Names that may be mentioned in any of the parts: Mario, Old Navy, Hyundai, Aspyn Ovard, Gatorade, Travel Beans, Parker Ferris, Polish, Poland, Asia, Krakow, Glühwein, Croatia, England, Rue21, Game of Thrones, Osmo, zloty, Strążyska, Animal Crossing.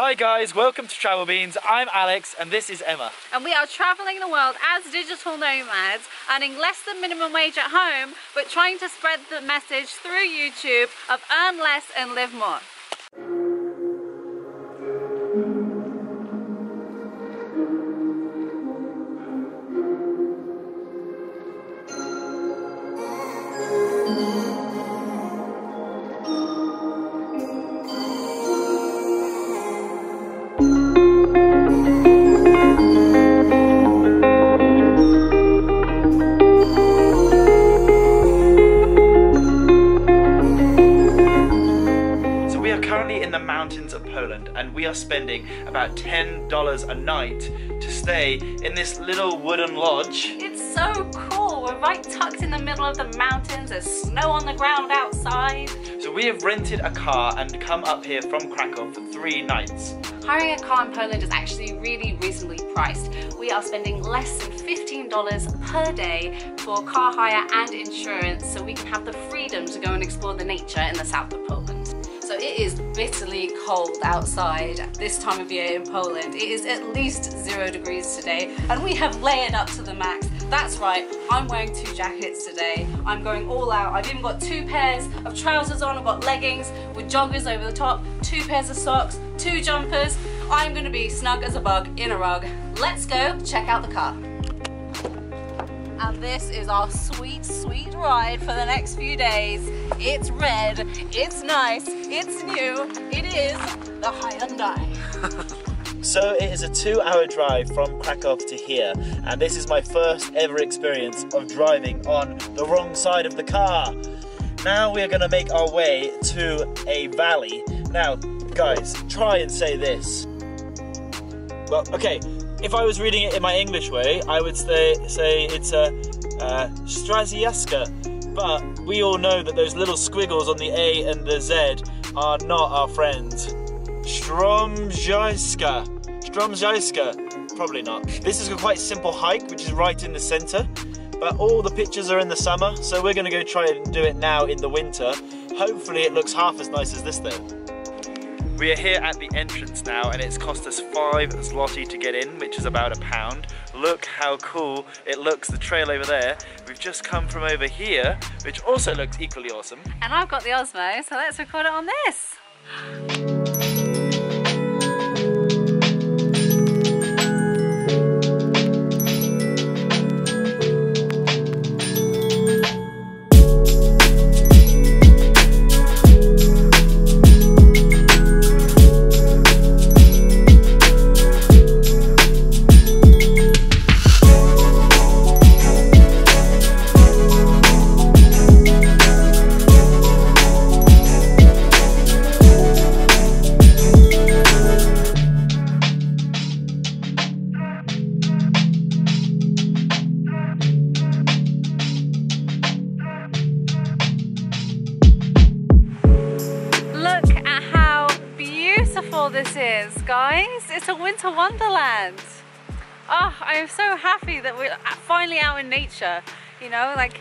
Hi guys, welcome to Travel Beans. I'm Alex and this is Emma. And we are travelling the world as digital nomads, earning less than minimum wage at home, but trying to spread the message through YouTube of earn less and live more. Of Poland, and we are spending about $10 a night to stay in this little wooden lodge. It's so cool, we're right tucked in the middle of the mountains, there's snow on the ground outside. So we have rented a car and come up here from Krakow for 3 nights. Hiring a car in Poland is actually really reasonably priced. We are spending less than $15 per day for car hire and insurance, so we can have the freedom to go and explore the nature in the south of Poland. So it is bitterly cold outside at this time of year in Poland. It is at least 0 degrees today and we have layered up to the max. That's right, I'm wearing 2 jackets today. I'm going all out. I've even got 2 pairs of trousers on. I've got leggings with joggers over the top, 2 pairs of socks, 2 jumpers. I'm gonna be snug as a bug in a rug. Let's go check out the car. And this is our sweet, sweet ride for the next few days. It's red, it's nice, it's new, it is the Hyundai. So it is a 2-hour drive from Krakow to here, and this is my first ever experience of driving on the wrong side of the car. Now we are going to make our way to a valley. Now, guys, try and say this. Well, okay. If I was reading it in my English way, I would say it's a Strążyska, but we all know that those little squiggles on the A and the Z are not our friends. Strążyska. Strążyska. Probably not. This is a quite simple hike, which is right in the centre, but all the pictures are in the summer, so we're going to go try and do it now in the winter. Hopefully it looks half as nice as this thing. We are here at the entrance now, and it's cost us 5 zloty to get in, which is about £1. Look how cool it looks, the trail over there. We've just come from over here, which also looks equally awesome. And I've got the Osmo, so let's record it on this. This is, guys, it's a winter wonderland. Oh, I'm so happy that we're finally out in nature. You know, like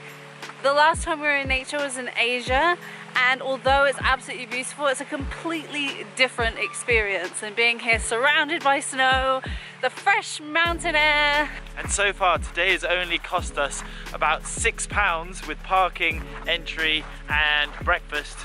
the last time we were in nature was in Asia, and although it's absolutely beautiful, it's a completely different experience. And being here surrounded by snow, the fresh mountain air. And so far today has only cost us about £6 with parking, entry and breakfast.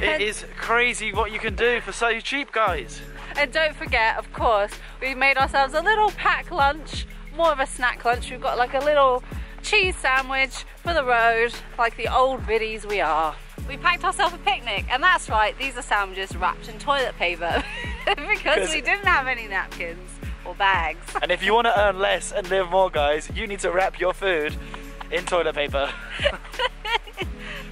It is crazy what you can do for so cheap, guys. And don't forget, of course, we've made ourselves a little pack lunch, more of a snack lunch. We've got like a little cheese sandwich for the road, like the old biddies we are. We packed ourselves a picnic, and that's right, these are sandwiches wrapped in toilet paper because we didn't have any napkins or bags. And if you want to earn less and live more, guys, you need to wrap your food in toilet paper.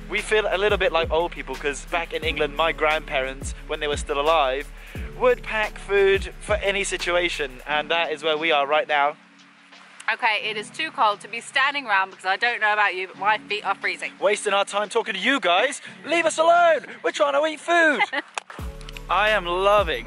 We feel a little bit like old people because back in England, my grandparents, when they were still alive, would pack food for any situation, and that is where we are right now. Okay, it is too cold to be standing around because I don't know about you, but my feet are freezing. Wasting our time talking to you guys. Leave us alone. We're trying to eat food. I am loving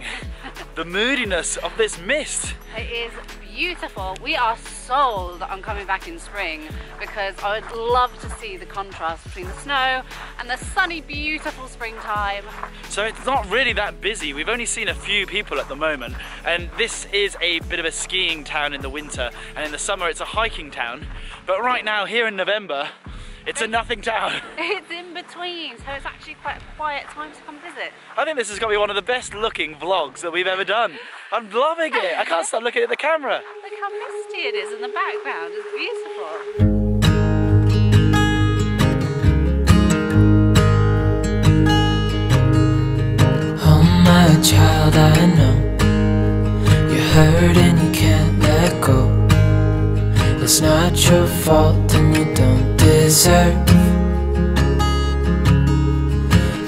the moodiness of this mist. It is beautiful. beautiful. We are sold on coming back in spring because I would love to see the contrast between the snow and the sunny, beautiful springtime. So it's not really that busy. We've only seen a few people at the moment, and this is a bit of a skiing town in the winter, and in the summer it's a hiking town. But right now, here in November, it's a nothing town. It's in between, so it's actually quite a quiet time to come visit. I think this is going to be one of the best looking vlogs that we've ever done. I'm loving it. I can't stop looking at the camera. Look how misty it is in the background. It's beautiful. Oh my child, I know you're hurt and you can't let go. It's not your fault and you don't deserve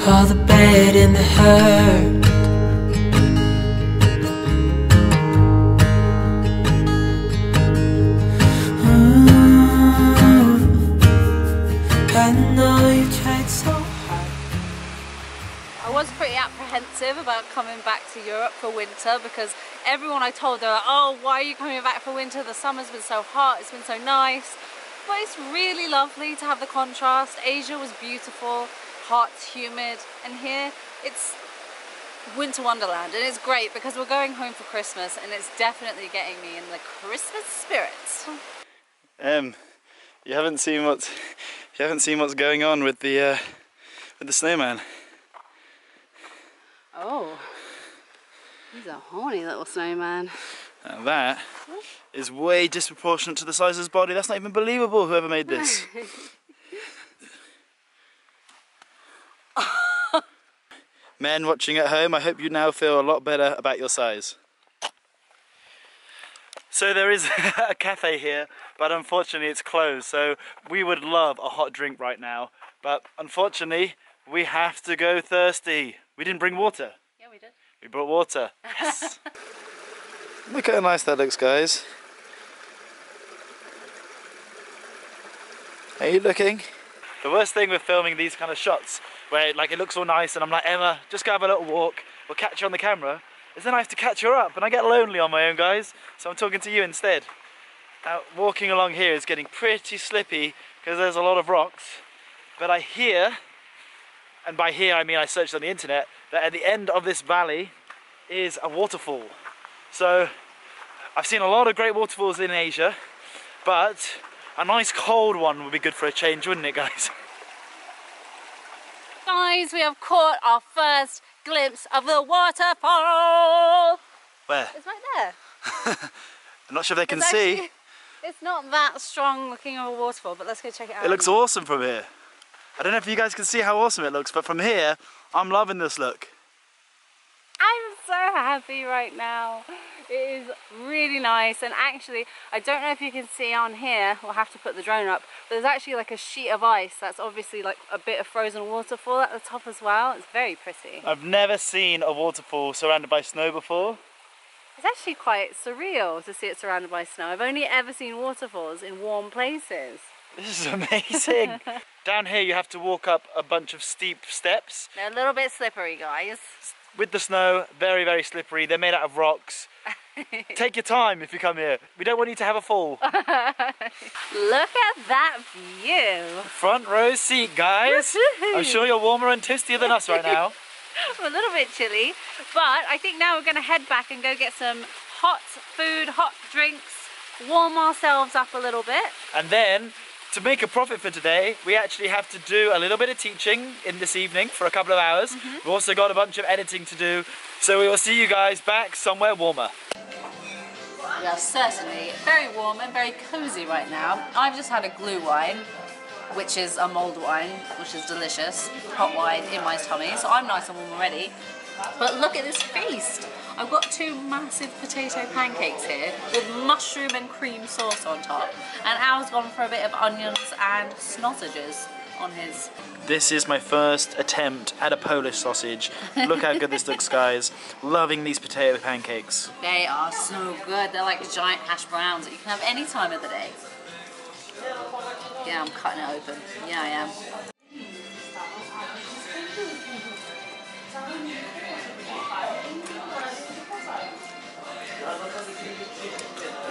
all the bad and the hurt. I know you tried so hard. I was pretty apprehensive about coming back to Europe for winter because everyone I told, they were like, oh, why are you coming back for winter? The summer's been so hot, it's been so nice. But it's really lovely to have the contrast. Asia was beautiful, hot, humid, and here it's winter wonderland. And it's great because we're going home for Christmas, and it's definitely getting me in the Christmas spirit. You haven't seen what's going on with the snowman. Oh. He's a horny little snowman. Now that is way disproportionate to the size of his body. That's not even believable, whoever made this. Men watching at home, I hope you now feel a lot better about your size. So there is a cafe here, but unfortunately it's closed. So we would love a hot drink right now, but unfortunately we have to go thirsty. We didn't bring water. Yeah, we did. We brought water. Yes. Look how nice that looks, guys. Are you looking? The worst thing with filming these kind of shots, where like it looks all nice, and I'm like, Emma, just go have a little walk. We'll catch you on the camera. It's then I have to catch her up, and I get lonely on my own, guys. So I'm talking to you instead. Now walking along here is getting pretty slippy because there's a lot of rocks. But I hear, and by here I mean I searched on the internet, that at the end of this valley is a waterfall. So I've seen a lot of great waterfalls in Asia, but a nice cold one would be good for a change, wouldn't it, guys? Guys, we have caught our first glimpse of the waterfall. Where? It's right there. I'm not sure if they can see. It's not that strong looking of a waterfall, but let's go check it out. It looks awesome from here. I don't know if you guys can see how awesome it looks, but from here, I'm loving this look. I'm so happy right now. It is really nice, and actually, I don't know if you can see on here, we'll have to put the drone up, but there's actually like a sheet of ice that's obviously like a bit of frozen waterfall at the top as well. It's very pretty. I've never seen a waterfall surrounded by snow before. It's actually quite surreal to see it surrounded by snow. I've only ever seen waterfalls in warm places. This is amazing. Down here you have to walk up a bunch of steep steps. They're a little bit slippery, guys. With the snow, very, very slippery. They're made out of rocks. Take your time if you come here. We don't want you to have a fall. Look at that view. Front row seat, guys. I'm sure you're warmer and toastier than us right now. I'm a little bit chilly, but I think now we're going to head back and go get some hot food, hot drinks, warm ourselves up a little bit. And then, to make a profit for today, we actually have to do a little bit of teaching in this evening for a couple of hours. We've also got a bunch of editing to do, so we will see you guys back somewhere warmer. We are certainly very warm and very cozy right now. I've just had a Glühwein, which is a mulled wine, which is delicious. Hot wine in my tummy, so I'm nice and warm already. But look at this feast. I've got two massive potato pancakes here with mushroom and cream sauce on top. And Al's gone for a bit of onions and sausages on his. This is my first attempt at a Polish sausage. Look how good this looks, guys. Loving these potato pancakes. They are so good. They're like giant hash browns that you can have any time of the day. Yeah, I'm cutting it open. Yeah, I am.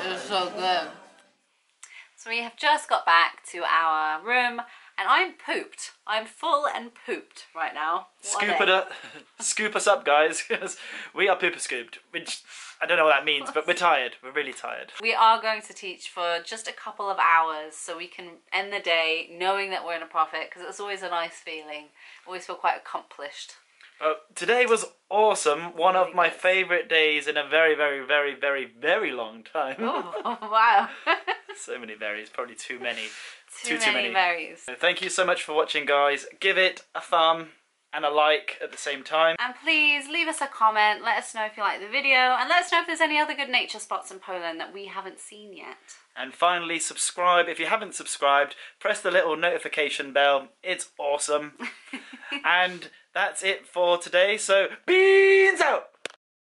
It was so good. So we have just got back to our room and I'm pooped. I'm full and pooped right now. Scoop us up, guys, because we are pooper scooped, which I don't know what that means, but we're tired. We're really tired. We are going to teach for just a couple of hours so we can end the day knowing that we're in a profit, because it's always a nice feeling. Always feel quite accomplished. Today was awesome. One of my favourite days in a very, very, very, very, very long time. Oh, wow. So many berries. Probably too many. too many berries. Thank you so much for watching, guys. Give it a thumb and a like at the same time. And please leave us a comment. Let us know if you like the video. And let us know if there's any other good nature spots in Poland that we haven't seen yet. And finally, subscribe. If you haven't subscribed, press the little notification bell. It's awesome. And that's it for today, so beans out!